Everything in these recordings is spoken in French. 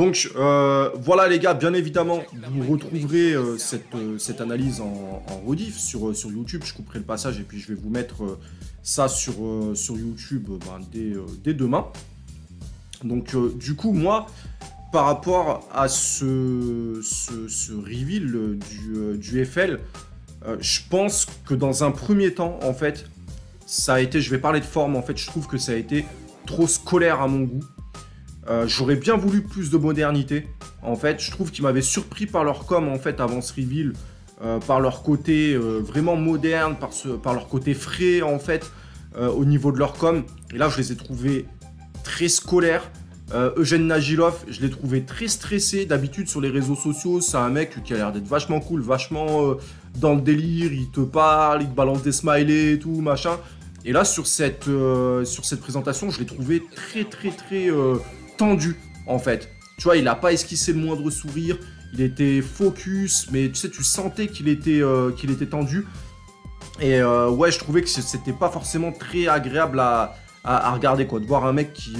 Donc voilà les gars, bien évidemment, vous retrouverez cette analyse en rediff sur YouTube. Je couperai le passage et puis je vais vous mettre ça sur YouTube dès demain. Donc du coup, moi, par rapport à ce reveal du UFL, je pense que dans un premier temps, en fait, ça a été, je vais parler de forme, en fait, je trouve que ça a été trop scolaire à mon goût. J'aurais bien voulu plus de modernité. En fait, je trouve qu'ils m'avaient surpris par leur com, en fait, avant ce reveal, par leur côté vraiment moderne, par leur côté frais, en fait, au niveau de leur com. Et là, je les ai trouvés très scolaires. Eugène Nagilov, je l'ai trouvé très stressé. D'habitude, sur les réseaux sociaux, c'est un mec qui a l'air d'être vachement cool, vachement dans le délire. Il te parle, il te balance des smileys et tout, machin. Et là, sur cette présentation, je l'ai trouvé très tendu, en fait. Tu vois, il n'a pas esquissé le moindre sourire. Il était focus, mais tu sais, tu sentais qu'il était tendu. Et ouais, je trouvais que c'était pas forcément très agréable à regarder, quoi, de voir un mec qui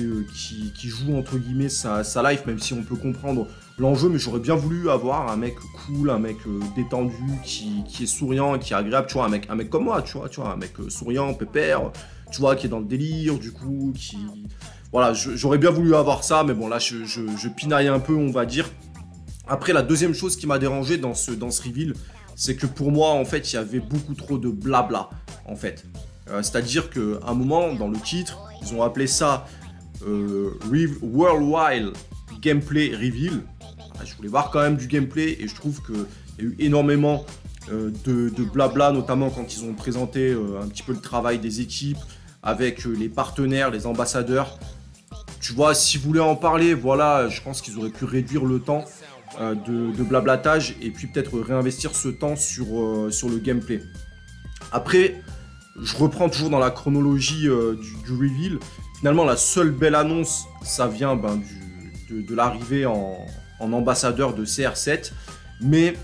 joue entre guillemets sa life, même si on peut comprendre l'enjeu, mais j'aurais bien voulu avoir un mec cool, un mec détendu, qui est souriant, qui est agréable, tu vois, un mec comme moi, tu vois, un mec souriant, pépère, tu vois, qui est dans le délire, du coup, qui... Voilà, j'aurais bien voulu avoir ça, mais bon, là, je pinaille un peu, on va dire. Après, la deuxième chose qui m'a dérangé dans ce reveal, c'est que pour moi, en fait, il y avait beaucoup trop de blabla, en fait. C'est-à-dire qu'à un moment, dans le titre, ils ont appelé ça Worldwide Gameplay Reveal. Alors, je voulais voir quand même du gameplay et je trouve qu'il y a eu énormément de blabla, notamment quand ils ont présenté un petit peu le travail des équipes avec les partenaires, les ambassadeurs. Tu vois, si vous voulez en parler, voilà, je pense qu'ils auraient pu réduire le temps de blablatage et puis peut-être réinvestir ce temps sur le gameplay. Après... Je reprends toujours dans la chronologie du reveal. Finalement, la seule belle annonce, ça vient de l'arrivée en ambassadeur de CR7. Mais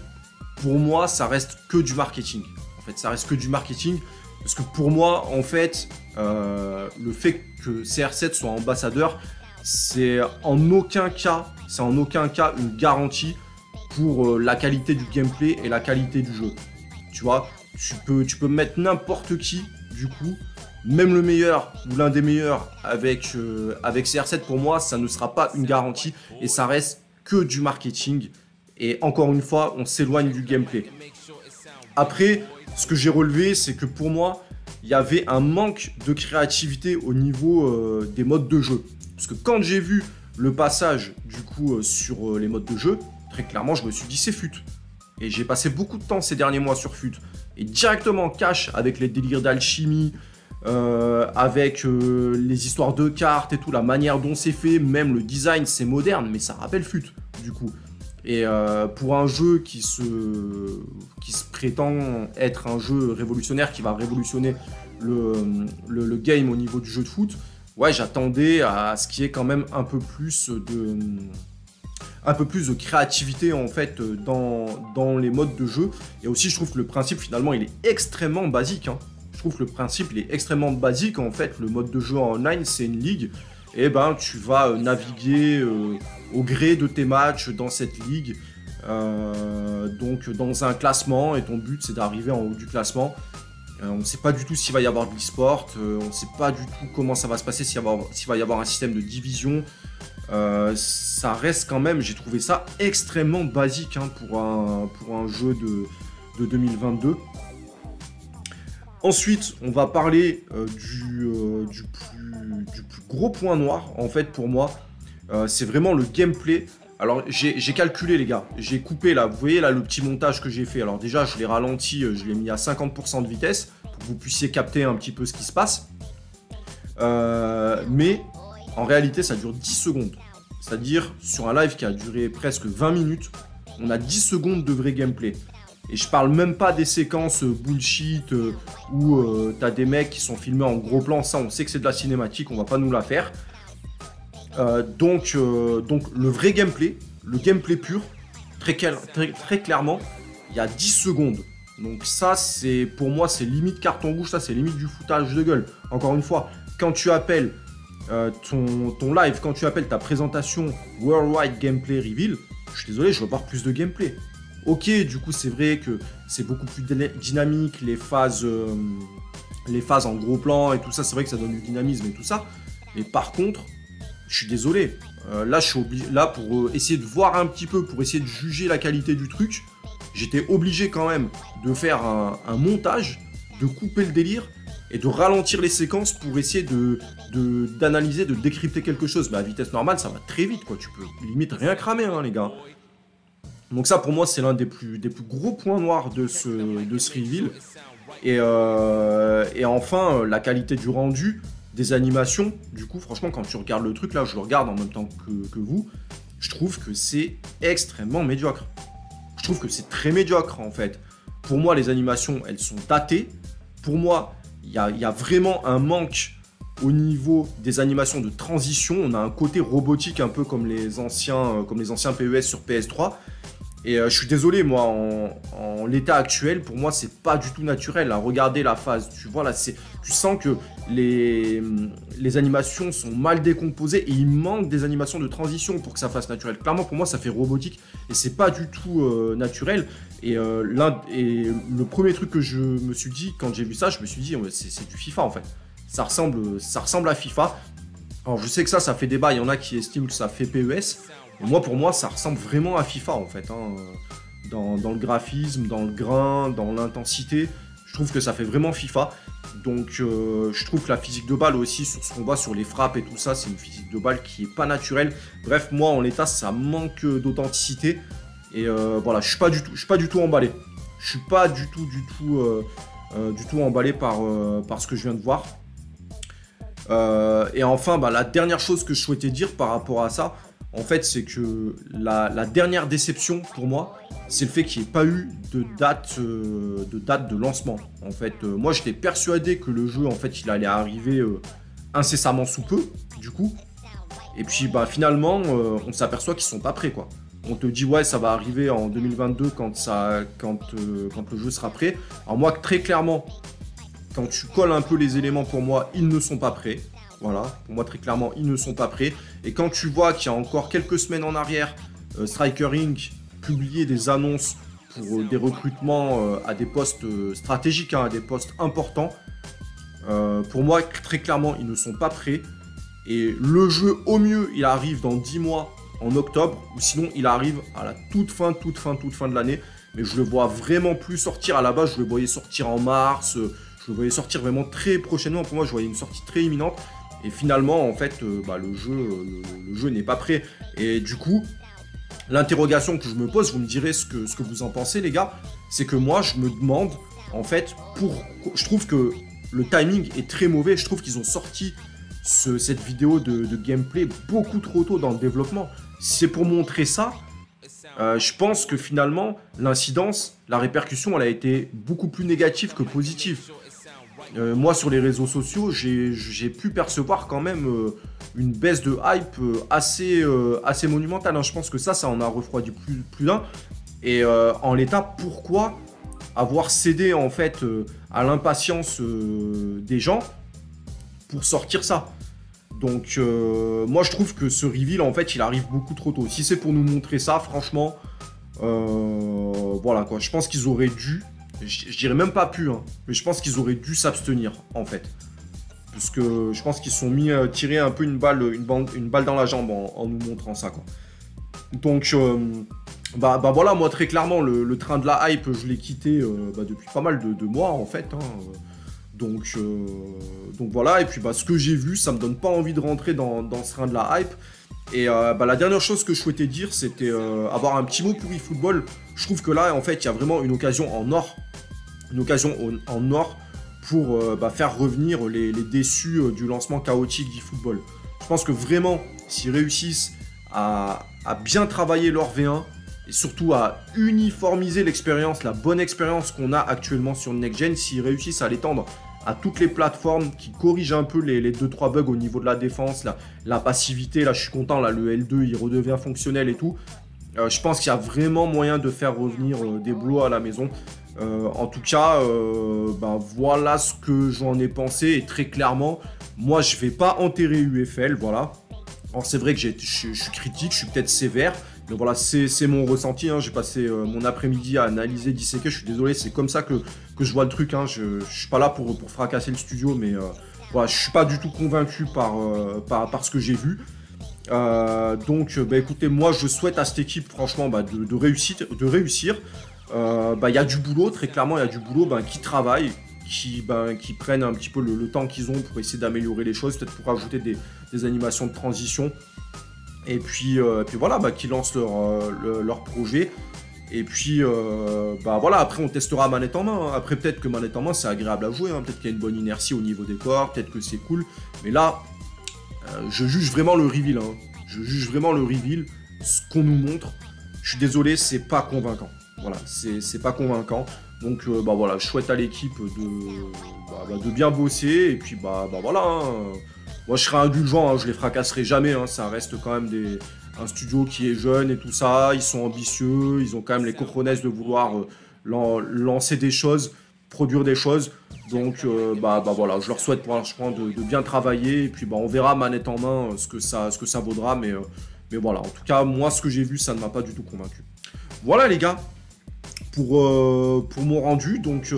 pour moi, ça reste que du marketing. En fait, ça reste que du marketing. Parce que pour moi, en fait, le fait que CR7 soit ambassadeur, c'est en aucun cas une garantie pour la qualité du gameplay et la qualité du jeu. Tu vois ? Tu peux mettre n'importe qui, du coup, même le meilleur ou l'un des meilleurs avec CR7, pour moi, ça ne sera pas une garantie et ça reste que du marketing. Et encore une fois, on s'éloigne du gameplay. Après, ce que j'ai relevé, c'est que pour moi, il y avait un manque de créativité au niveau des modes de jeu. Parce que quand j'ai vu le passage, du coup, sur les modes de jeu, très clairement, je me suis dit c'est FUT. Et j'ai passé beaucoup de temps ces derniers mois sur FUT. Et directement cash avec les délires d'alchimie, avec les histoires de cartes et tout, la manière dont c'est fait, même le design, c'est moderne, mais ça rappelle FUT, du coup. Et pour un jeu qui se prétend être un jeu révolutionnaire, qui va révolutionner le game au niveau du jeu de foot, ouais, j'attendais à ce qu'il y ait quand même un peu plus de créativité, en fait, dans les modes de jeu. Et aussi, je trouve que le principe, finalement, il est extrêmement basique. Hein. Je trouve que le principe, il est extrêmement basique. En fait, le mode de jeu en online, c'est une ligue. Et ben, tu vas naviguer au gré de tes matchs dans cette ligue. Donc, dans un classement. Et ton but, c'est d'arriver en haut du classement. On ne sait pas du tout s'il va y avoir de l'e-sport. On ne sait pas du tout comment ça va se passer, s'il va y avoir un système de division. Ça reste quand même, j'ai trouvé ça extrêmement basique, hein, pour un jeu de 2022. Ensuite, on va parler du plus gros point noir, en fait, pour moi. C'est vraiment le gameplay. Alors, j'ai calculé, les gars. J'ai coupé, là, vous voyez, là, le petit montage que j'ai fait. Alors, déjà, je l'ai ralenti, je l'ai mis à 50% de vitesse pour que vous puissiez capter un petit peu ce qui se passe. Mais... En réalité, ça dure 10 secondes. C'est-à-dire, sur un live qui a duré presque 20 minutes, on a 10 secondes de vrai gameplay. Et je parle même pas des séquences bullshit où t'as des mecs qui sont filmés en gros plan. Ça, on sait que c'est de la cinématique, on va pas nous la faire. Donc le vrai gameplay, le gameplay pur, très clairement, il y a 10 secondes. Donc ça, c'est pour moi, c'est limite carton rouge, ça, c'est limite du foutage de gueule. Encore une fois, quand tu appelles ton live, quand tu appelles ta présentation Worldwide Gameplay Reveal, je suis désolé, je veux voir plus de gameplay. Ok, du coup, c'est vrai que c'est beaucoup plus dynamique, les phases en gros plan et tout ça, c'est vrai que ça donne du dynamisme et tout ça. Mais par contre, je suis désolé. Là, je suis obligé, là, pour essayer de voir un petit peu, pour essayer de juger la qualité du truc, j'étais obligé quand même de faire un montage, de couper le délire et de ralentir les séquences pour essayer d'analyser, de décrypter quelque chose. Bah, à vitesse normale, ça va très vite, quoi. Tu peux limite rien cramer, hein, les gars. Donc ça, pour moi, c'est l'un des plus gros points noirs de ce reveal. Et enfin, la qualité du rendu, des animations. Du coup, franchement, quand tu regardes le truc, là, je le regarde en même temps que vous, je trouve que c'est extrêmement médiocre. Je trouve que c'est très médiocre, en fait. Pour moi, les animations, elles sont datées. Pour moi, il y a vraiment un manque au niveau des animations de transition. On a un côté robotique un peu comme les anciens PES sur PS3. Et je suis désolé, moi, en l'état actuel, pour moi, c'est pas du tout naturel. Hein. Regardez la phase, tu vois, là, tu sens que les animations sont mal décomposées et il manque des animations de transition pour que ça fasse naturel. Clairement, pour moi, ça fait robotique et c'est pas du tout naturel. Et le premier truc que je me suis dit, quand j'ai vu ça, je me suis dit, c'est du FIFA, en fait. Ça ressemble à FIFA. Alors, je sais que ça fait débat. Il y en a qui estiment que ça fait PES. Moi, pour moi, ça ressemble vraiment à FIFA, en fait. Hein. Dans le graphisme, dans le grain, dans l'intensité, je trouve que ça fait vraiment FIFA. Donc, je trouve que la physique de balle aussi, sur ce qu'on voit sur les frappes et tout ça, c'est une physique de balle qui n'est pas naturelle. Bref, moi, en l'état, ça manque d'authenticité. Et voilà, je suis pas du tout emballé. Je suis pas du tout emballé par ce que je viens de voir. Et enfin, bah, la dernière chose que je souhaitais dire par rapport à ça, en fait, c'est que la dernière déception pour moi, c'est le fait qu'il n'y ait pas eu de date de lancement. En fait, moi, j'étais persuadé que le jeu, en fait, il allait arriver incessamment sous peu, du coup. Et puis, bah, finalement, on s'aperçoit qu'ils sont pas prêts, quoi. On te dit, ouais, ça va arriver en 2022 quand le jeu sera prêt. Alors moi, très clairement, quand tu colles un peu les éléments, pour moi, ils ne sont pas prêts. Voilà, pour moi très clairement ils ne sont pas prêts. Et quand tu vois qu'il y a encore quelques semaines en arrière, Striker Inc publiait des annonces pour des recrutements à des postes stratégiques, hein, à des postes importants, pour moi très clairement ils ne sont pas prêts. Et le jeu au mieux il arrive dans 10 mois en octobre, ou sinon il arrive à la toute fin de l'année. Mais je le vois vraiment plus sortir. À la base je le voyais sortir en mars, je le voyais sortir vraiment très prochainement. Pour moi je voyais une sortie très imminente. Et finalement, en fait, bah, le jeu n'est pas prêt. Et du coup, l'interrogation que je me pose, vous me direz ce que vous en pensez, les gars, c'est que moi, je me demande, en fait, je trouve que le timing est très mauvais. Je trouve qu'ils ont sorti cette vidéo de gameplay beaucoup trop tôt dans le développement. C'est pour montrer ça. Je pense que finalement, l'incidence, la répercussion, elle a été beaucoup plus négative que positive. Moi, sur les réseaux sociaux, j'ai pu percevoir quand même une baisse de hype assez monumentale. Hein. Je pense que ça en a refroidi plus d'un. Et en l'état, pourquoi avoir cédé en fait à l'impatience des gens pour sortir ça? Donc, moi, je trouve que ce reveal, en fait, il arrive beaucoup trop tôt. Si c'est pour nous montrer ça, franchement, voilà, quoi. Je pense qu'ils auraient dû... Je dirais même pas pu, hein, mais je pense qu'ils auraient dû s'abstenir, en fait. Parce que je pense qu'ils se sont mis à tirer un peu une balle dans la jambe en nous montrant ça, quoi. Donc, bah voilà, moi, très clairement, le train de la hype, je l'ai quitté bah, depuis pas mal de mois, en fait, hein. Donc voilà, et puis bah, ce que j'ai vu, ça me donne pas envie de rentrer dans ce train de la hype. Et bah, la dernière chose que je souhaitais dire, c'était avoir un petit mot pour eFootball. Je trouve que là, en fait, il y a vraiment une occasion en or. Une occasion en or pour bah, faire revenir les déçus du lancement chaotique d'eFootball. Je pense que vraiment, s'ils réussissent à bien travailler leur V1, et surtout à uniformiser l'expérience, la bonne expérience qu'on a actuellement sur le Next Gen, s'ils réussissent à l'étendre à toutes les plateformes, qui corrigent un peu les 2-3 bugs au niveau de la défense, la passivité, là je suis content, là le L2 il redevient fonctionnel et tout. Je pense qu'il y a vraiment moyen de faire revenir des blows à la maison. En tout cas, ben, voilà ce que j'en ai pensé, et très clairement, Moi, je ne vais pas enterrer UFL, voilà. Alors, c'est vrai que je suis critique, je suis peut-être sévère. Donc voilà, c'est mon ressenti, hein. J'ai passé mon après-midi à analyser, disséquer, je suis désolé, c'est comme ça que je vois le truc, hein. Je ne suis pas là pour fracasser le studio, mais voilà, je ne suis pas du tout convaincu par ce que j'ai vu. Donc bah, écoutez, moi je souhaite à cette équipe franchement bah, de réussir. Bah, y a du boulot, très clairement il y a du boulot, bah, qui travaille, qui prennent un petit peu le temps qu'ils ont pour essayer d'améliorer les choses, peut-être pour ajouter des animations de transition. Et puis voilà, bah, qui lancent leur projet. Et puis, bah voilà, après on testera manette en main. Hein. Après, peut-être que manette en main, c'est agréable à jouer. Hein. Peut-être qu'il y a une bonne inertie au niveau des corps. Peut-être que c'est cool. Mais là, je juge vraiment le reveal. Hein. Je juge vraiment le reveal. Ce qu'on nous montre, je suis désolé, c'est pas convaincant. Voilà, c'est pas convaincant. Donc, bah voilà, je souhaite à l'équipe de bien bosser. Et puis, bah voilà... Hein. Moi, je serai indulgent, hein, je les fracasserai jamais. Hein, ça reste quand même un studio qui est jeune et tout ça. Ils sont ambitieux, ils ont quand même les cochonnesses de vouloir lancer des choses, produire des choses. Donc, bah voilà, je leur souhaite pour l'instant de bien travailler. Et puis, bah, on verra manette en main ce que ça vaudra. Mais voilà, en tout cas, moi, ce que j'ai vu, ça ne m'a pas du tout convaincu. Voilà, les gars. Pour mon rendu, donc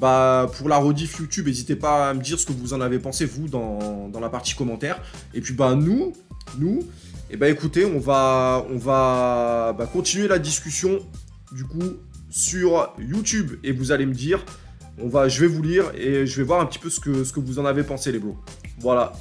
bah, pour la rediff YouTube, n'hésitez pas à me dire ce que vous en avez pensé, vous, dans la partie commentaire. Et puis bah, nous et bah, écoutez, on va bah, continuer la discussion du coup sur YouTube. Et vous allez me dire, je vais vous lire et je vais voir un petit peu ce que vous en avez pensé, les bros. Voilà.